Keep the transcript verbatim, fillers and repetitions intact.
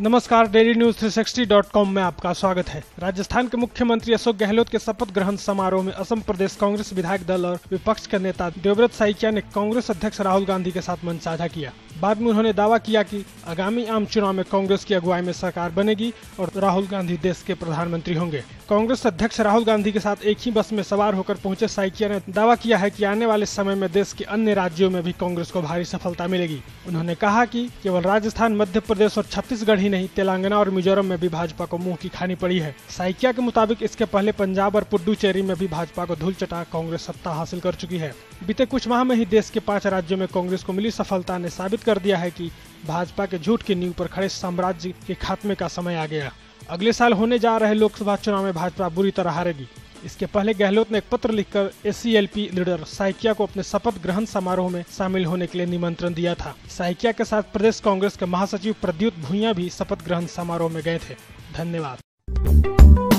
नमस्कार, daily news three sixty dot com में आपका स्वागत है। राजस्थान के मुख्यमंत्री अशोक गहलोत के शपथ ग्रहण समारोह में असम प्रदेश कांग्रेस विधायक दल और विपक्ष के नेता देवव्रत साइकिया ने कांग्रेस अध्यक्ष राहुल गांधी के साथ मंच साझा किया। बाद में उन्होंने दावा किया कि आगामी आम चुनाव में कांग्रेस की अगुवाई में सरकार बनेगी और राहुल गांधी देश के प्रधानमंत्री होंगे। कांग्रेस अध्यक्ष राहुल गांधी के साथ एक ही बस में सवार होकर पहुंचे साइकिया ने दावा किया है कि आने वाले समय में देश के अन्य राज्यों में भी कांग्रेस को भारी सफलता मिलेगी। उन्होंने कहा कि केवल राजस्थान, मध्य प्रदेश और छत्तीसगढ़ ही नहीं, तेलंगाना और मिजोरम में भी भाजपा को मुँह की खानी पड़ी है। साइकिया के मुताबिक इसके पहले पंजाब और पुडुचेरी में भी भाजपा को धूल चटा कांग्रेस सत्ता हासिल कर चुकी है। बीते कुछ माह में ही देश के पाँच राज्यों में कांग्रेस को मिली सफलता ने साबित कर दिया है कि भाजपा के झूठ की नींव पर खड़े साम्राज्य के खात्मे का समय आ गया। अगले साल होने जा रहे लोकसभा चुनाव में भाजपा बुरी तरह हारेगी। इसके पहले गहलोत ने एक पत्र लिखकर एसीएलपी लीडर साइकिया को अपने शपथ ग्रहण समारोह में शामिल होने के लिए निमंत्रण दिया था। साइकिया के साथ प्रदेश कांग्रेस के महासचिव प्रद्युत भुइया भी शपथ ग्रहण समारोह में गए थे। धन्यवाद।